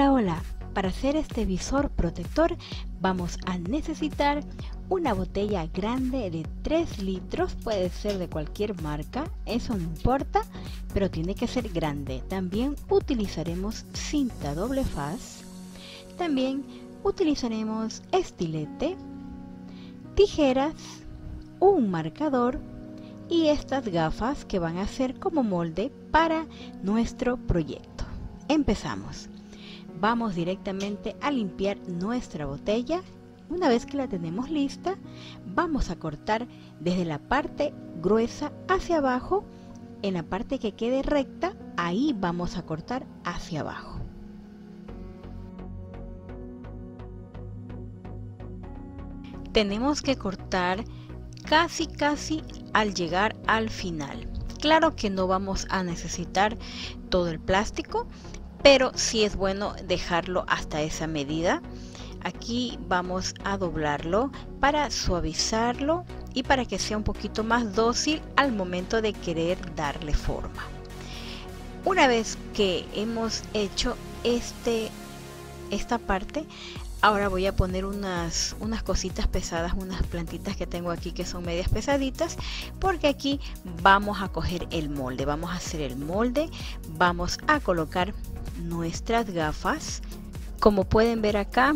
Hola, para hacer este visor protector vamos a necesitar una botella grande de 3 litros, puede ser de cualquier marca, eso no importa, pero tiene que ser grande. También utilizaremos cinta doble faz, también utilizaremos estilete, tijeras, un marcador y estas gafas que van a ser como molde para nuestro proyecto. Empezamos. Vamos directamente a limpiar nuestra botella. Una vez que la tenemos lista, vamos a cortar desde la parte gruesa hacia abajo. En la parte que quede recta, ahí vamos a cortar hacia abajo. Tenemos que cortar casi al llegar al final. Claro que no vamos a necesitar todo el plástico, pero sí es bueno dejarlo hasta esa medida. Aquí vamos a doblarlo para suavizarlo y para que sea un poquito más dócil al momento de querer darle forma. Una vez que hemos hecho esta parte, ahora voy a poner unas cositas pesadas, unas plantitas que tengo aquí que son medias pesaditas, porque aquí vamos a coger el molde, vamos a hacer el molde, vamos a colocar nuestras gafas. Como pueden ver acá,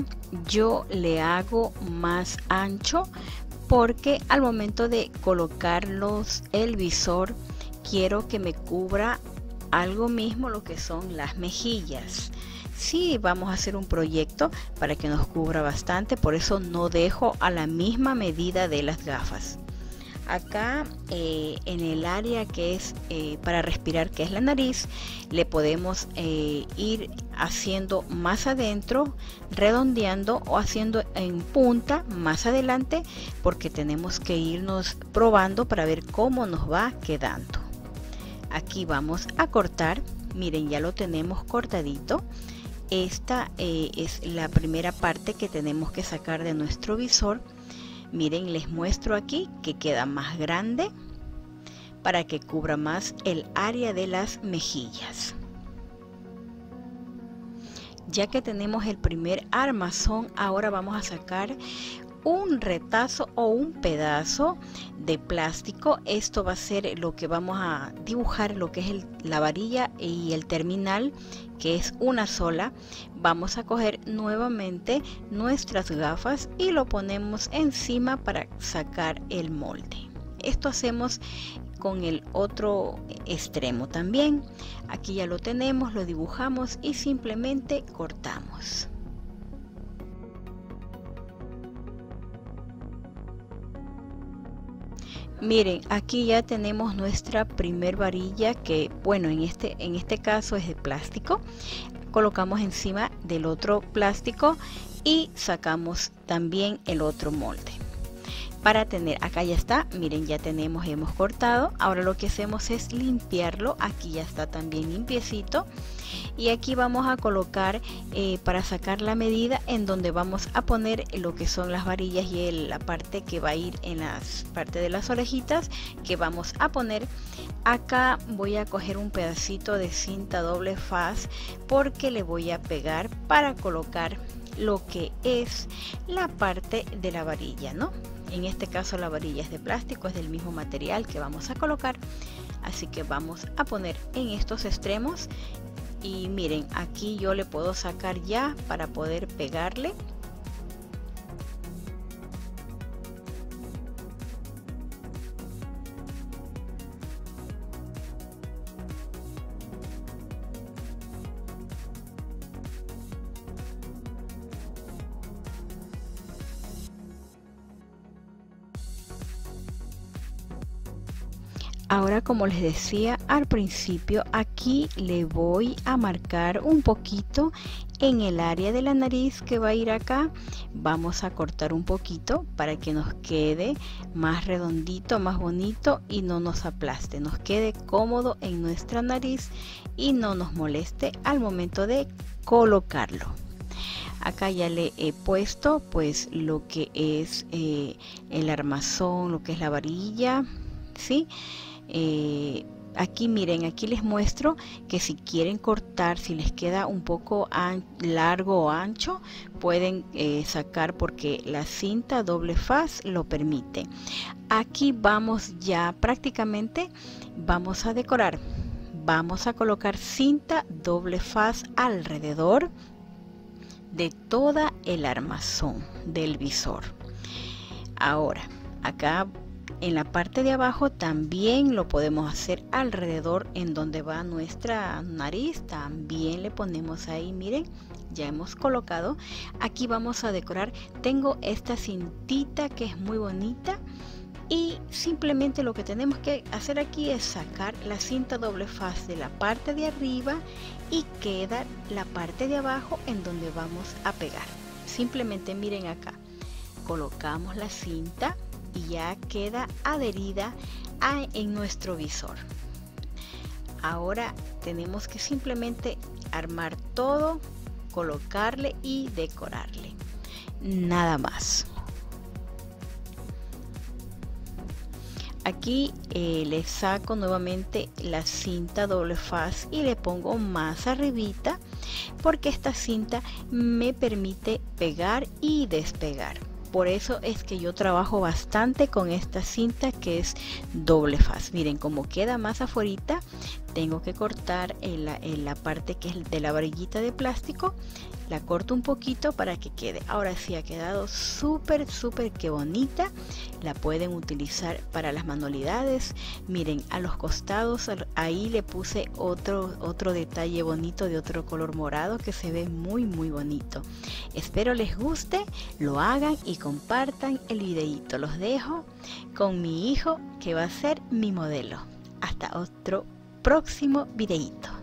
yo le hago más ancho porque al momento de colocarlos el visor quiero que me cubra algo mismo lo que son las mejillas. Sí, vamos a hacer un proyecto para que nos cubra bastante, por eso no dejo a la misma medida de las gafas. Acá en el área que es para respirar, que es la nariz, le podemos ir haciendo más adentro, redondeando o haciendo en punta más adelante, porque tenemos que irnos probando para ver cómo nos va quedando. Aquí vamos a cortar, miren, ya lo tenemos cortadito. Esta es la primera parte que tenemos que sacar de nuestro visor. Miren, les muestro aquí que queda más grande para que cubra más el área de las mejillas. Ya que tenemos el primer armazón, ahora vamos a sacar un retazo o un pedazo de plástico. Esto va a ser lo que vamos a dibujar, lo que es la varilla y el terminal, que es una sola. Vamos a coger nuevamente nuestras gafas y lo ponemos encima para sacar el molde. Esto hacemos con el otro extremo también. Aquí ya lo tenemos, lo dibujamos y simplemente cortamos. Miren, aquí ya tenemos nuestra primer varilla que, bueno, en este caso es de plástico. Colocamos encima del otro plástico y sacamos también el otro molde. Para tener, acá ya está, miren, ya tenemos, hemos cortado. Ahora lo que hacemos es limpiarlo, aquí ya está también limpiecito. Y aquí vamos a colocar, para sacar la medida, en donde vamos a poner lo que son las varillas y la parte que va a ir en la parte de las orejitas que vamos a poner. Acá voy a coger un pedacito de cinta doble faz porque le voy a pegar para colocar lo que es la parte de la varilla, ¿no? En este caso la varilla es de plástico, es del mismo material que vamos a colocar. Así que vamos a poner en estos extremos. Y miren, aquí yo le puedo sacar ya para poder pegarle. Ahora, como les decía al principio, aquí le voy a marcar un poquito en el área de la nariz que va a ir acá. Vamos a cortar un poquito para que nos quede más redondito, más bonito y no nos aplaste. Nos quede cómodo en nuestra nariz y no nos moleste al momento de colocarlo. Acá ya le he puesto pues lo que es el armazón, lo que es la varilla, ¿sí? Aquí miren, aquí les muestro que si quieren cortar, si les queda un poco largo o ancho, pueden sacar porque la cinta doble faz lo permite. Aquí vamos ya prácticamente, vamos a decorar. Vamos a colocar cinta doble faz alrededor de toda el armazón del visor. Ahora, acá en la parte de abajo también lo podemos hacer alrededor, en donde va nuestra nariz, también le ponemos ahí, miren, ya hemos colocado. Aquí vamos a decorar, tengo esta cintita que es muy bonita y simplemente lo que tenemos que hacer aquí es sacar la cinta doble faz de la parte de arriba y queda la parte de abajo en donde vamos a pegar. Simplemente miren acá, colocamos la cinta y ya queda adherida en nuestro visor. Ahora tenemos que simplemente armar todo, colocarle y decorarle, nada más. Aquí le saco nuevamente la cinta doble faz y le pongo más arribita, porque esta cinta me permite pegar y despegar. Por eso es que yo trabajo bastante con esta cinta que es doble faz. Miren cómo queda más afuera. Tengo que cortar en la parte que es de la varillita de plástico. La corto un poquito para que quede. Ahora sí ha quedado súper, súper que bonita. La pueden utilizar para las manualidades. Miren, a los costados ahí le puse otro detalle bonito de otro color morado que se ve muy, muy bonito. Espero les guste, lo hagan y compartan el videito. Los dejo con mi hijo que va a ser mi modelo. Hasta otro próximo videito.